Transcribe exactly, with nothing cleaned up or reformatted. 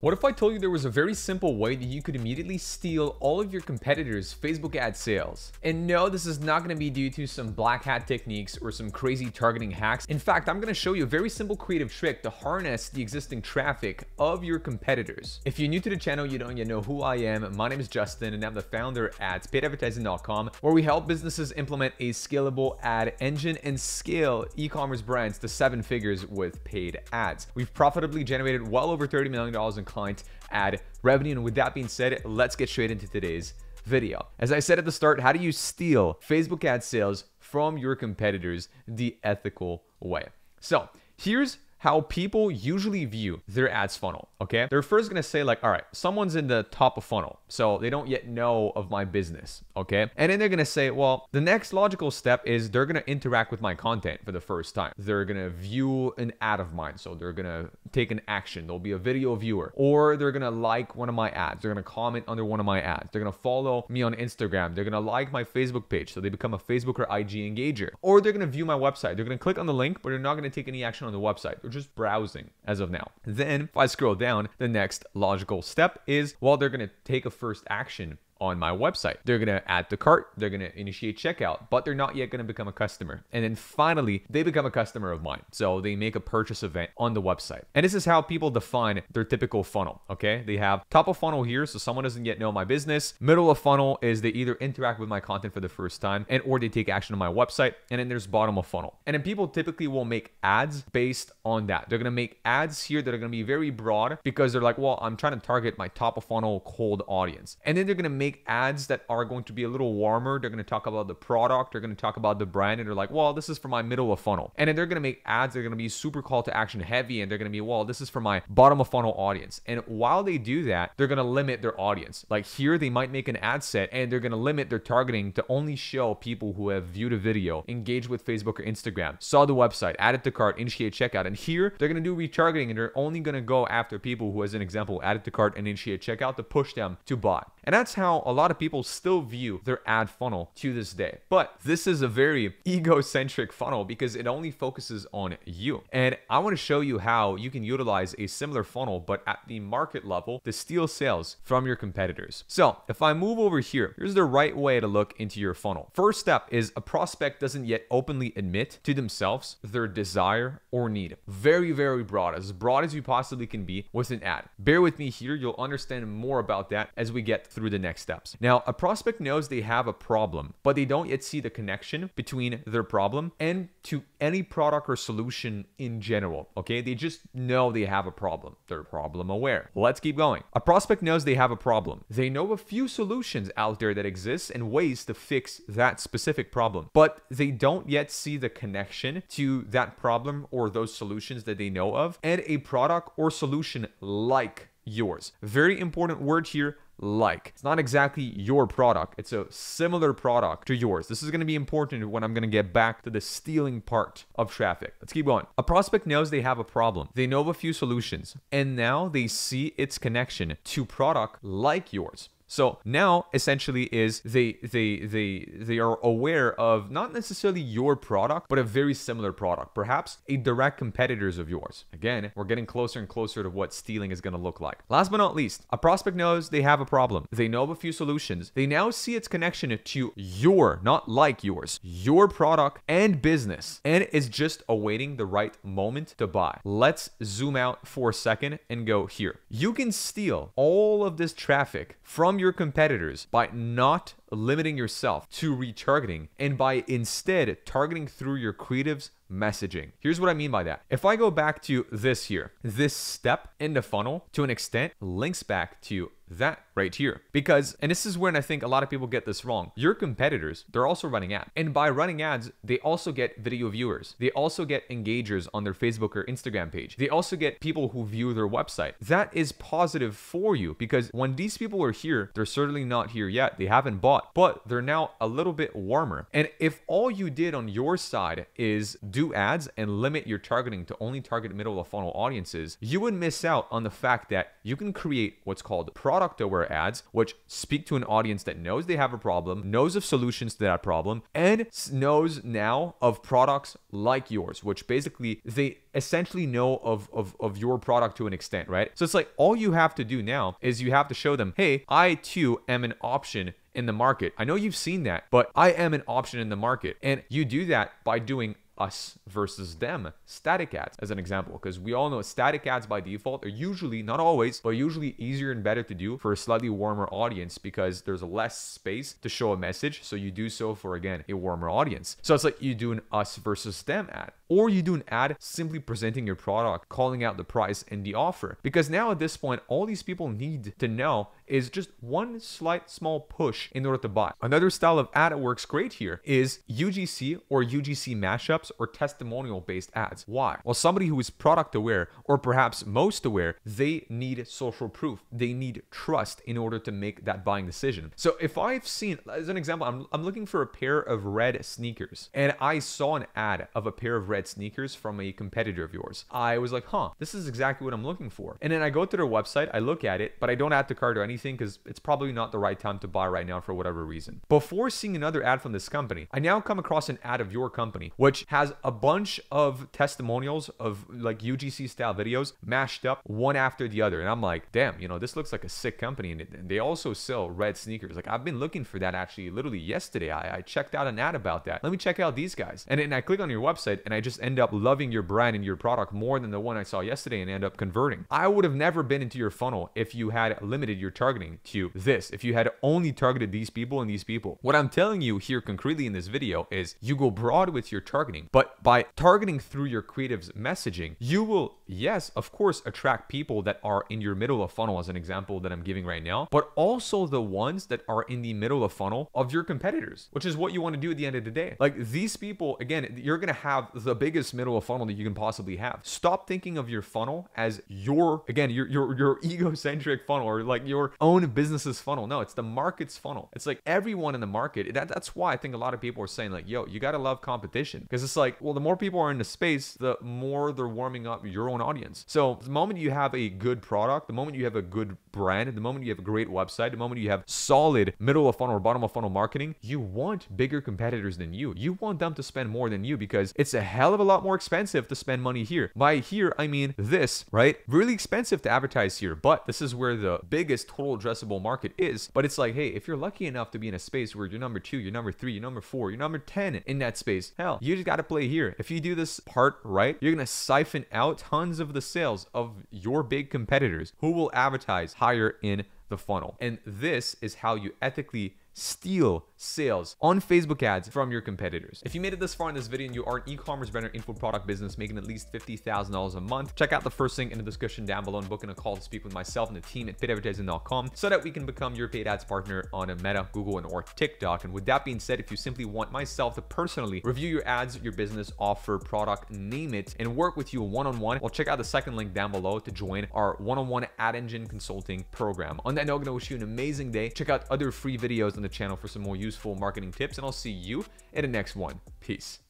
What if I told you there was a very simple way that you could immediately steal all of your competitors' Facebook ad sales? And no, this is not going to be due to some black hat techniques or some crazy targeting hacks. In fact, I'm going to show you a very simple creative trick to harness the existing traffic of your competitors. If you're new to the channel, you don't yet know who I am. My name is Justin and I'm the founder at paid advertising dot com, where we help businesses implement a scalable ad engine and scale e-commerce brands to seven figures with paid ads. We've profitably generated well over thirty million dollars in client ad revenue. And with that being said, let's get straight into today's video. As I said at the start, how do you steal Facebook ad sales from your competitors the ethical way? So here's how people usually view their ads funnel, okay? They're first gonna say like, all right, someone's in the top of funnel, so they don't yet know of my business, okay? And then they're gonna say, well, the next logical step is they're gonna interact with my content for the first time. They're gonna view an ad of mine, so they're gonna take an action. There'll be a video viewer, or they're gonna like one of my ads. They're gonna comment under one of my ads. They're gonna follow me on Instagram. They're gonna like my Facebook page, so they become a Facebook or I G engager. Or they're gonna view my website. They're gonna click on the link, but they're not gonna take any action on the website. They're just browsing as of now. Then if I scroll down, the next logical step is, well, they're going to take a first action on my website. They're going to add to cart. They're going to initiate checkout, but they're not yet going to become a customer. And then finally, they become a customer of mine. So they make a purchase event on the website. And this is how people define their typical funnel. Okay. They have top of funnel here. So someone doesn't yet know my business. Middle of funnel is they either interact with my content for the first time and, or they take action on my website. And then there's bottom of funnel. And then people typically will make ads based on that. They're going to make ads here that are going to be very broad because they're like, well, I'm trying to target my top of funnel cold audience. And then they're going to make make ads that are going to be a little warmer. They're going to talk about the product. They're going to talk about the brand. And they're like, well, this is for my middle of funnel. And then they're going to make ads that are going to be super call to action heavy. And they're going to be, well, this is for my bottom of funnel audience. And while they do that, they're going to limit their audience. Like here, they might make an ad set and they're going to limit their targeting to only show people who have viewed a video, engaged with Facebook or Instagram, saw the website, added to cart, initiate checkout. And here they're going to do retargeting and they're only going to go after people who, as an example, added to cart and initiate checkout to push them to buy. And that's how a lot of people still view their ad funnel to this day. But this is a very egocentric funnel because it only focuses on you. And I want to show you how you can utilize a similar funnel, but at the market level, to steal sales from your competitors. So if I move over here, here's the right way to look into your funnel. First step is a prospect doesn't yet openly admit to themselves their desire or need. Very, very broad, as broad as you possibly can be with an ad. Bear with me here. You'll understand more about that as we get through the next steps. Now, a prospect knows they have a problem, but they don't yet see the connection between their problem and to any product or solution in general. Okay. They just know they have a problem. They're problem aware. Let's keep going. A prospect knows they have a problem. They know a few solutions out there that exist and ways to fix that specific problem, but they don't yet see the connection to that problem or those solutions that they know of and a product or solution like yours. Very important word here. Like, it's not exactly your product. It's a similar product to yours. This is going to be important when I'm going to get back to the stealing part of traffic. Let's keep going. A prospect knows they have a problem. They know of a few solutions and now they see its connection to product like yours. So now essentially is they, they, they, they are aware of not necessarily your product, but a very similar product, perhaps a direct competitors of yours. Again, we're getting closer and closer to what stealing is going to look like. Last but not least, a prospect knows they have a problem. They know of a few solutions. They now see its connection to your, not like yours, your product and business, and is just awaiting the right moment to buy. Let's zoom out for a second and go here. You can steal all of this traffic from your competitors by not limiting yourself to retargeting and by instead targeting through your creatives messaging. Here's what I mean by that. If I go back to this here, this step in the funnel to an extent links back to that right here, because, and this is when I think a lot of people get this wrong. Your competitors, they're also running ads, and by running ads, they also get video viewers. They also get engagers on their Facebook or Instagram page. They also get people who view their website. That is positive for you because when these people are here, they're certainly not here yet. They haven't bought. thought, but they're now a little bit warmer. And if all you did on your side is do ads and limit your targeting to only target middle of the funnel audiences, you would miss out on the fact that you can create what's called product aware ads, which speak to an audience that knows they have a problem, knows of solutions to that problem, and knows now of products like yours, which basically they essentially know of, of, of your product to an extent, right? So it's like all you have to do now is you have to show them, hey, I too am an option in the market. I know you've seen that, but I am an option in the market. And you do that by doing us versus them static ads as an example, because we all know static ads by default are usually, not always, but usually easier and better to do for a slightly warmer audience because there's less space to show a message. So you do so for, again, a warmer audience. So it's like you do an us versus them ad, or you do an ad simply presenting your product, calling out the price and the offer. Because now at this point, all these people need to know is just one slight small push in order to buy. Another style of ad that works great here is U G C or U G C mashups or testimonial based ads. Why? Well, somebody who is product aware or perhaps most aware, they need social proof. They need trust in order to make that buying decision. So if I've seen, as an example, I'm, I'm looking for a pair of red sneakers and I saw an ad of a pair of red sneakers from a competitor of yours. I was like, huh, this is exactly what I'm looking for. And then I go to their website, I look at it, but I don't add to cart or anything because it's probably not the right time to buy right now for whatever reason. Before seeing another ad from this company, I now come across an ad of your company, which has a bunch of testimonials of like U G C style videos mashed up one after the other. And I'm like, damn, you know, this looks like a sick company. And they also sell red sneakers. Like I've been looking for that actually literally yesterday. I, I checked out an ad about that. Let me check out these guys. And then I click on your website and I just end up loving your brand and your product more than the one I saw yesterday and end up converting. I would have never been into your funnel if you had limited your target targeting to this, if you had only targeted these people and these people. What I'm telling you here concretely in this video is you go broad with your targeting, but by targeting through your creative's messaging, you will, yes, of course, attract people that are in your middle of funnel as an example that I'm giving right now, but also the ones that are in the middle of funnel of your competitors, which is what you want to do at the end of the day. Like these people, again, you're going to have the biggest middle of funnel that you can possibly have. Stop thinking of your funnel as your, again, your, your, your egocentric funnel or like your own business's funnel. No, it's the market's funnel. It's like everyone in the market. That, that's why I think a lot of people are saying like, yo, you got to love competition, because it's like, well, the more people are in the space, the more they're warming up your own audience. So the moment you have a good product, the moment you have a good brand, the moment you have a great website, the moment you have solid middle of funnel or bottom of funnel marketing, you want bigger competitors than you. You want them to spend more than you because it's a hell of a lot more expensive to spend money here. By here, I mean this, right? Really expensive to advertise here, but this is where the biggest total addressable market is. But it's like, hey, if you're lucky enough to be in a space where you're number two, you're number three, you're number four, you're number ten in that space, hell, you just got to play here. If you do this part right, you're going to siphon out tons of the sales of your big competitors who will advertise higher in the funnel. And this is how you ethically steal sales on Facebook ads from your competitors. If you made it this far in this video and you are an e-commerce vendor, info product business making at least fifty thousand dollars a month, check out the first link in the description down below and booking a call to speak with myself and the team at paid advertising dot com so that we can become your paid ads partner on Meta, Google, and or TikTok. And with that being said, if you simply want myself to personally review your ads, your business, offer, product, name it, and work with you one-on-one, well, check out the second link down below to join our one-on-one ad engine consulting program. On that note, I'm going to wish you an amazing day. Check out other free videos on the channel for some more useful marketing tips, and I'll see you in the next one. Peace.